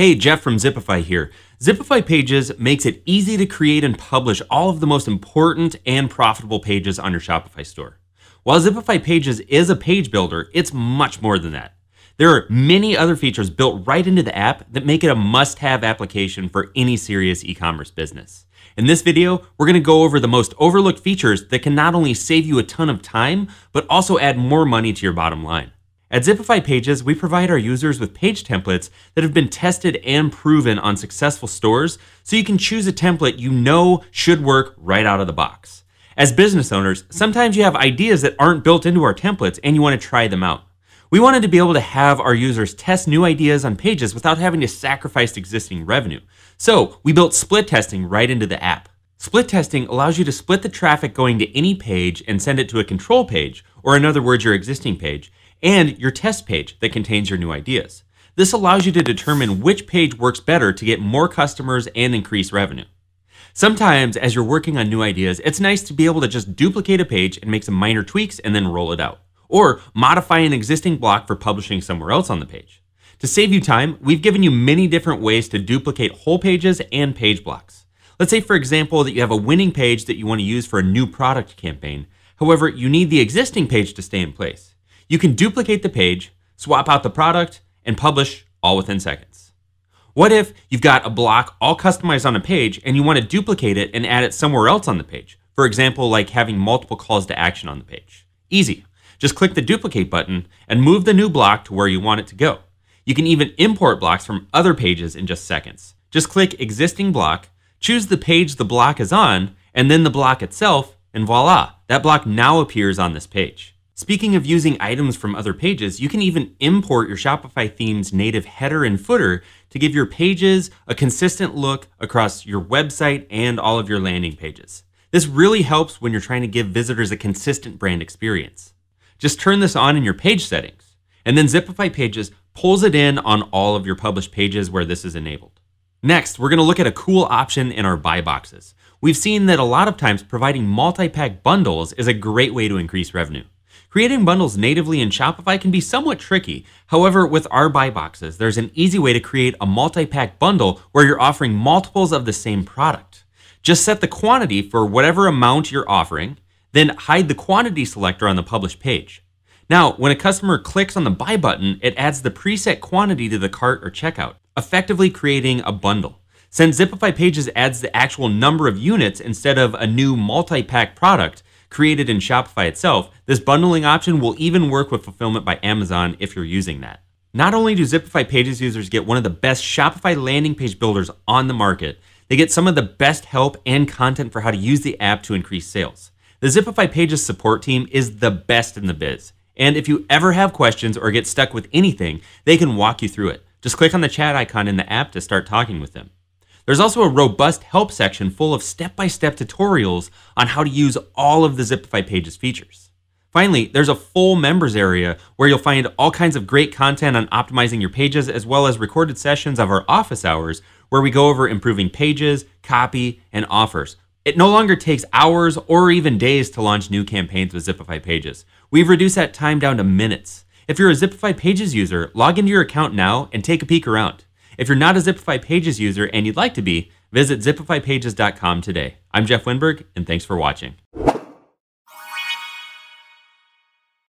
Hey, Jeff from Zipify here. Zipify Pages makes it easy to create and publish all of the most important and profitable pages on your Shopify store. While Zipify Pages is a page builder, it's much more than that. There are many other features built right into the app that make it a must-have application for any serious e-commerce business. In this video, we're going to go over the most overlooked features that can not only save you a ton of time, but also add more money to your bottom line. At Zipify Pages, we provide our users with page templates that have been tested and proven on successful stores, so you can choose a template you know should work right out of the box. As business owners, sometimes you have ideas that aren't built into our templates and you want to try them out. We wanted to be able to have our users test new ideas on Pages without having to sacrifice existing revenue. So we built split testing right into the app. Split testing allows you to split the traffic going to any page and send it to a control page, or in other words, your existing page, and your test page that contains your new ideas. This allows you to determine which page works better to get more customers and increase revenue. Sometimes, as you're working on new ideas, it's nice to be able to just duplicate a page and make some minor tweaks and then roll it out, or modify an existing block for publishing somewhere else on the page. To save you time, we've given you many different ways to duplicate whole pages and page blocks. Let's say, for example, that you have a winning page that you want to use for a new product campaign. However, you need the existing page to stay in place. You can duplicate the page, swap out the product, and publish all within seconds. What if you've got a block all customized on a page and you want to duplicate it and add it somewhere else on the page? For example, like having multiple calls to action on the page. Easy. Just click the duplicate button and move the new block to where you want it to go. You can even import blocks from other pages in just seconds. Just click existing block, choose the page the block is on, and then the block itself, and voila, that block now appears on this page. Speaking of using items from other pages, you can even import your Shopify theme's native header and footer to give your pages a consistent look across your website and all of your landing pages. This really helps when you're trying to give visitors a consistent brand experience. Just turn this on in your page settings, and then Zipify Pages pulls it in on all of your published pages where this is enabled. Next, we're going to look at a cool option in our buy boxes. We've seen that a lot of times providing multi-pack bundles is a great way to increase revenue. Creating bundles natively in Shopify can be somewhat tricky. However, with our buy boxes, there's an easy way to create a multi-pack bundle where you're offering multiples of the same product. Just set the quantity for whatever amount you're offering, then hide the quantity selector on the published page. Now, when a customer clicks on the buy button, it adds the preset quantity to the cart or checkout, effectively creating a bundle. Since Zipify Pages adds the actual number of units instead of a new multi-pack product created in Shopify itself, this bundling option will even work with fulfillment by Amazon if you're using that. Not only do Zipify Pages users get one of the best Shopify landing page builders on the market, they get some of the best help and content for how to use the app to increase sales. The Zipify Pages support team is the best in the biz. And if you ever have questions or get stuck with anything, they can walk you through it. Just click on the chat icon in the app to start talking with them. There's also a robust help section full of step-by-step tutorials on how to use all of the Zipify Pages features. Finally, there's a full members area where you'll find all kinds of great content on optimizing your pages, as well as recorded sessions of our office hours where we go over improving pages, copy, and offers. It no longer takes hours or even days to launch new campaigns with Zipify Pages. We've reduced that time down to minutes. If you're a Zipify Pages user, log into your account now and take a peek around. If you're not a Zipify Pages user and you'd like to be, visit ZipifyPages.com today. I'm Jeff Windberg, and thanks for watching.